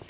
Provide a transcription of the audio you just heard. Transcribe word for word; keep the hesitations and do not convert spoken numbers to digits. You